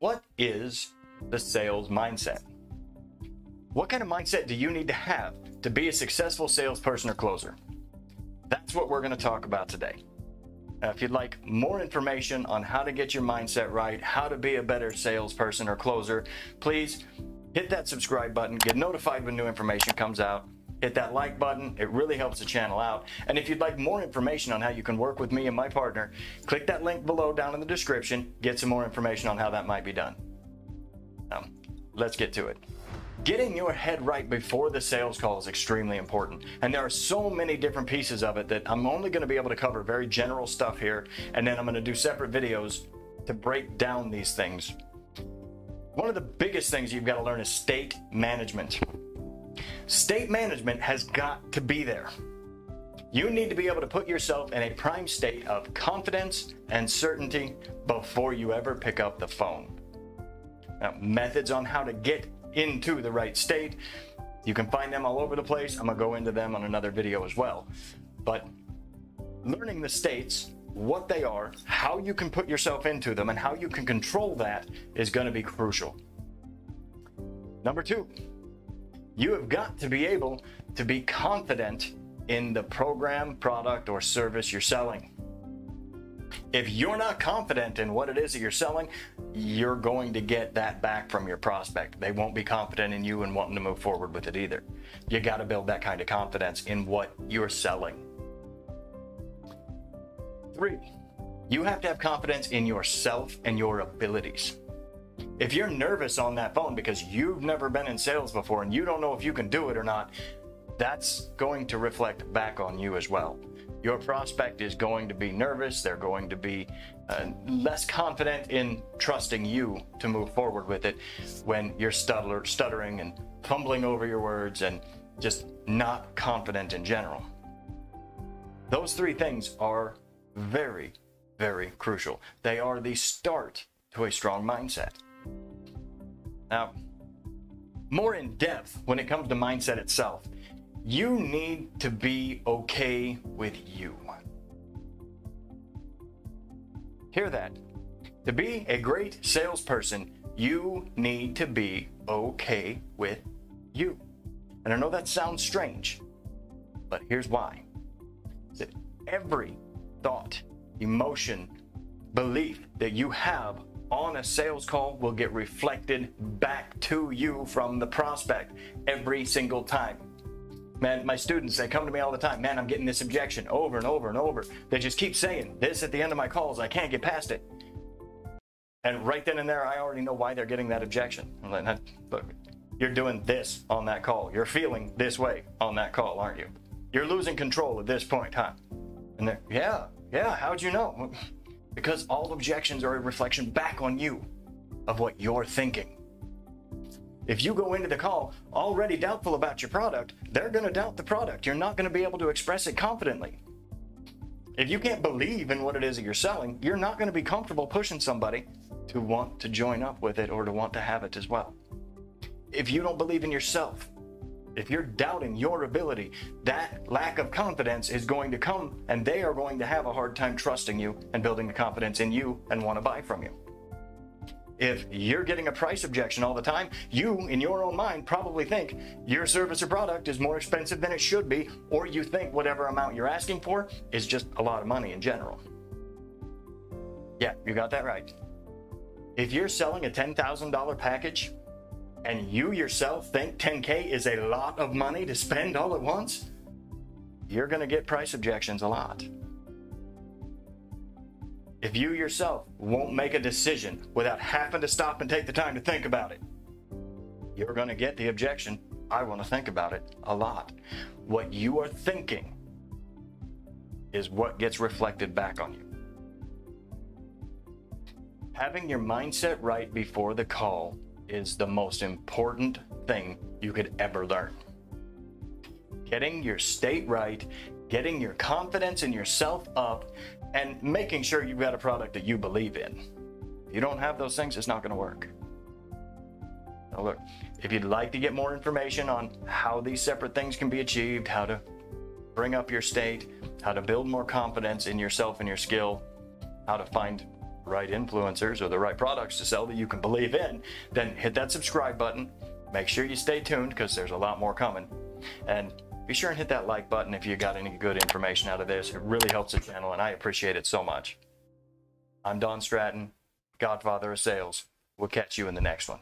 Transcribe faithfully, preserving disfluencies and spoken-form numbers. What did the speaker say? What is the sales mindset? What kind of mindset do you need to have to be a successful salesperson or closer? That's what we're going to talk about today. Now, if you'd like more information on how to get your mindset right, how to be a better salesperson or closer, please hit that subscribe button, get notified when new information comes out, hit that like button. It really helps the channel out. And if you'd like more information on how you can work with me and my partner, click that link below down in the description, get some more information on how that might be done. Um, let's get to it. Getting your head right before the sales call is extremely important, and there are so many different pieces of it that I'm only going to be able to cover very general stuff here, and then I'm going to do separate videos to break down these things. One of the biggest things you've got to learn is state management. State management has got to be there. You need to be able to put yourself in a prime state of confidence and certainty before you ever pick up the phone. Now, methods on how to get into the right state, you can find them all over the place. I'm gonna go into them on another video as well. But learning the states, what they are, how you can put yourself into them, and how you can control that is going to be crucial. Number two, you have got to be able to be confident in the program, product, or service you're selling. If you're not confident in what it is that you're selling, you're going to get that back from your prospect. They won't be confident in you and wanting to move forward with it either. You got to build that kind of confidence in what you're selling. Three, you have to have confidence in yourself and your abilities. If you're nervous on that phone because you've never been in sales before and you don't know if you can do it or not, that's going to reflect back on you as well. Your prospect is going to be nervous. They're going to be uh, less confident in trusting you to move forward with it when you're stutter, stuttering and fumbling over your words and just not confident in general. Those three things are very, very crucial. They are the start to a strong mindset. Now, more in depth when it comes to mindset itself, you need to be okay with you. Hear that? To be a great salesperson, you need to be okay with you. And I know that sounds strange, but here's why. That every thought, emotion, belief that you have on a sales call will get reflected back to you from the prospect every single time. Man, my students, they come to me all the time. Man, I'm getting this objection over and over and over. They just keep saying this at the end of my calls. I can't get past it. And right then and there, I already know why they're getting that objection. I'm like, look, you're doing this on that call. You're feeling this way on that call, aren't you? You're losing control at this point, huh? And they're, yeah, yeah, how'd you know? Because all objections are a reflection back on you of what you're thinking. If you go into the call already doubtful about your product, they're going to doubt the product. You're not going to be able to express it confidently. If you can't believe in what it is that you're selling, you're not going to be comfortable pushing somebody to want to join up with it or to want to have it as well. If you don't believe in yourself, if you're doubting your ability, that lack of confidence is going to come, and they are going to have a hard time trusting you and building the confidence in you and want to buy from you. If you're getting a price objection all the time, you, in your own mind, probably think your service or product is more expensive than it should be, or you think whatever amount you're asking for is just a lot of money in general. Yeah, you got that right. If you're selling a ten thousand dollar package and you yourself think ten K is a lot of money to spend all at once, you're going to get price objections a lot. If you yourself won't make a decision without having to stop and take the time to think about it, you're going to get the objection, I want to think about it, a lot. What you are thinking is what gets reflected back on you. Having your mindset right before the call is the most important thing you could ever learn. Getting your state right, getting your confidence in yourself up, and making sure you've got a product that you believe in. If you don't have those things, it's not going to work. Now look, if you'd like to get more information on how these separate things can be achieved, how to bring up your state, how to build more confidence in yourself and your skill, how to find right influencers or the right products to sell that you can believe in, then hit that subscribe button. Make sure you stay tuned because there's a lot more coming. And be sure and hit that like button if you got any good information out of this. It really helps the channel and I appreciate it so much. I'm Don Stratton, Godfather of Sales. We'll catch you in the next one.